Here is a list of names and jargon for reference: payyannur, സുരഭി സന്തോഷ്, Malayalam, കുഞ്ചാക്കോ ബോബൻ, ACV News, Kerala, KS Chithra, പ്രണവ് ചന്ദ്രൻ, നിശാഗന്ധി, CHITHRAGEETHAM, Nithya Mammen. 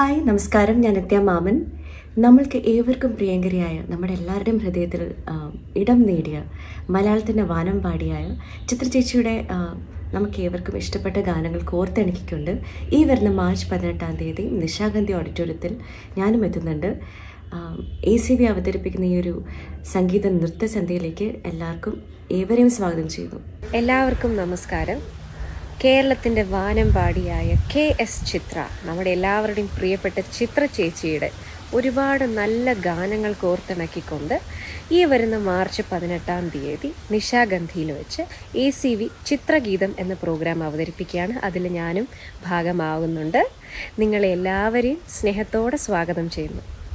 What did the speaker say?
Hi, Namaskaram, I am Nithya Mammen. നമ്മൾക്ക് ഏവർക്കും പ്രിയങ്കരിയായ നമ്മുടെ എല്ലാവരുടെയും ഹൃദയത്തിൽ ഇടം നേടിയ മലയാളത്തിന്റെ വാനം പാടിയായ ചിത്രചേച്ചിയുടെ നമുക്ക് ഏവർക്കും ഇഷ്ടപ്പെട്ട ഗാനങ്ങൾ കോർത്തെണിക്കിക്കൊണ്ട് ഈ വരുന്ന മാർച്ച് 18 തീയതി നിശാഗന്ധി ഓഡിറ്റോറിയത്തിൽ ഞാനും എത്തുന്നുണ്ട് ACV അവതരിപ്പിക്കുന്ന ഈ ഒരു സംഗീത നൃത്ത സന്ധ്യയിലേക്ക് എല്ലാവർക്കും ഏവരെയും സ്വാഗതം ചെയ്യുന്നു എല്ലാവർക്കും നമസ്കാരം കേരളത്തിന്റെ വാനം പാടിയായ KS ചിത്ര നമ്മുടെ എല്ലാവരുടെയും പ്രിയപ്പെട്ട ചിത്രചേച്ചിയുടെ ഒരുപാട് നല്ല ഗാനങ്ങൾ കോർത്തിണക്കിക്കൊണ്ട് ഈ വരുന്ന മാർച്ച് 18 തീയതി നിശാഗന്ധിയിൽ വെച്ച് ACV ചിത്രഗീതം എന്ന പ്രോഗ്രാം അവതരിപ്പിക്കുകയാണ് അതിൽ ഞാനും ഭാഗമാവുന്നുണ്ട് നിങ്ങളെ എല്ലാവരെയും സ്നേഹത്തോടെ സ്വാഗതം ചെയ്യുന്നു